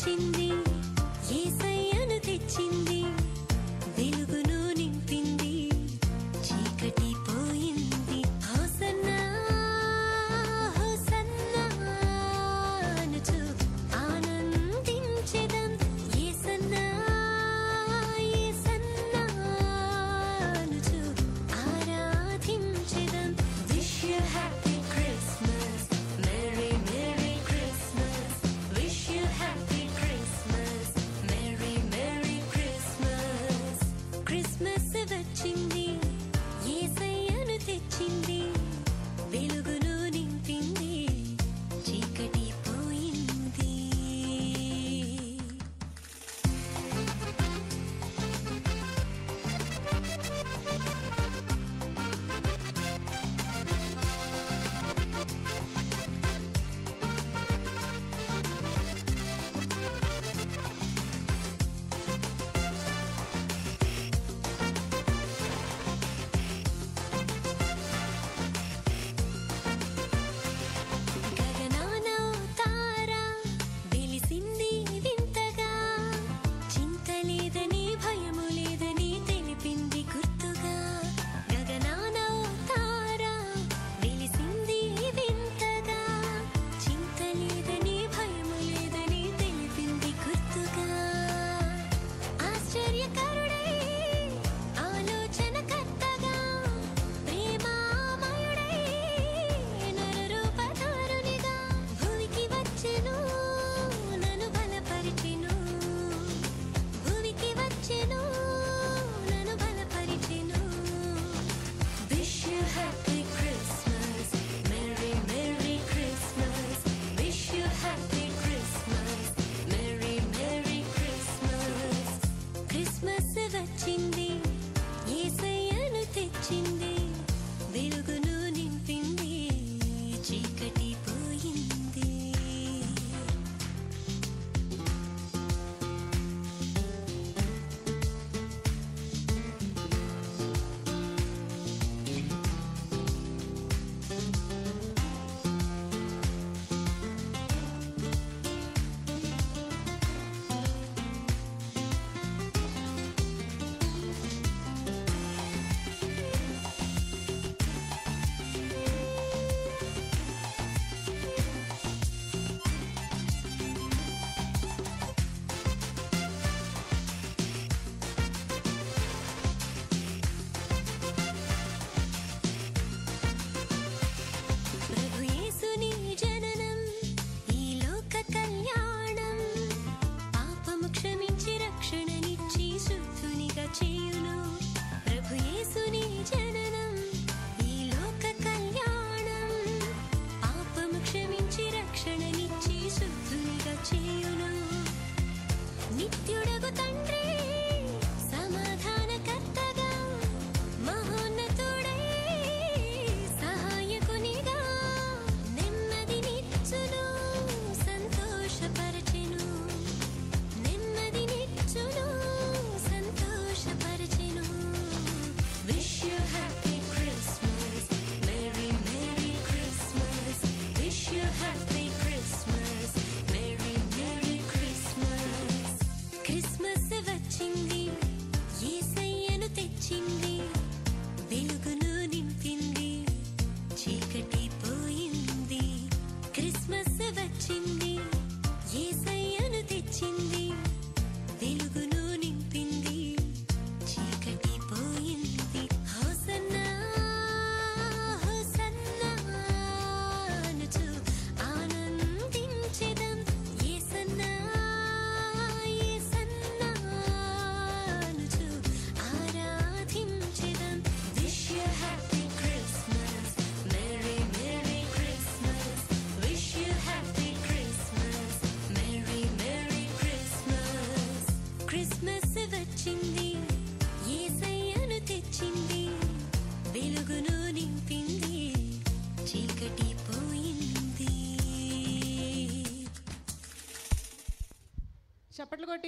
తెచ్చింది యేసయ్యను తెచ్చింది వెలుగును నింపింది చీకటి పోయింది హోసన్నా హోసన్నా అనుచు ఆనందించెదం యేసన్నా యేసన్నా అనుచు ఆరాధించెదం wish you happy Christmas merry merry Christmas wish you happy Christmas merry merry Christmas Christmas vachindi యేసయ్యను తెచ్చింది వెలుగును నింపింది చీకటి పోయింది గగనాన తార వెలిసింది వింతగా చింత లేదని భయము లేదని తెలిపింది గుర్తుగా గగనాన తార వెలిసింది వింతగా చింత లేదని భయము లేదని తెలిపింది గుర్తుగా ఆశ్చర్యకరుడై ఆలోచనకర్తగా ప్రేమామయుడై నరరూపధారునిగా భూమికి వచ్చెను నన్ను బలపరిచెను భూమికి వచ్చెను నన్ను బలపరిచెను wish you happy Christmas merry merry Christmas wish you happy Christmas merry merry Christmas Christmas vachindi యేసయ్యను తెచ్చింది వెలుగును నింపింది చీకటి పోయింది ప్రభు యేసుని జననం ఈ లోక కళ్యాణం పాపము క్షమించి రక్షణనిచ్చి శుద్ధునిగా చేయును ప్రభు యేసుని జననం ఈ లోక కళ్యాణం పాపము క్షమించి రక్షణనిచ్చి శుద్ధునిగా చేయును నిత్యుడగు తండ్రి సమాధానకర్తగా మహోన్నతుడై సహాయకునిగా నెమ్మదినిచ్చును సంతోషపరచెను నెమ్మదినిచ్చును సంతోషపరచెను wish you happy Christmas merry merry Christmas wish you happy Christmas merry merry Christmas Christmas వచ్చింది యేసయ్యను తెచ్చింది వెలుగును నింపింది చీకటి పోయింది క్రిస్మస్ వచ్చింది యేసయ్యను తెచ్చింది వెలుగును నింపింది చీకటి పోయింది హోసన్నా హోసన్నా అనుచు ఆనందించెదం యేసన్నా యేసన్నా అనుచు ఆరాధించెదం wish you happy Christmas merry merry Christmas wish you happy Christmas merry merry Christmas Christmas వచ్చింది యేసయ్యను తెచ్చింది వెలుగును నింపింది చీకటి పోయింది చప్పట్లు కొట్టి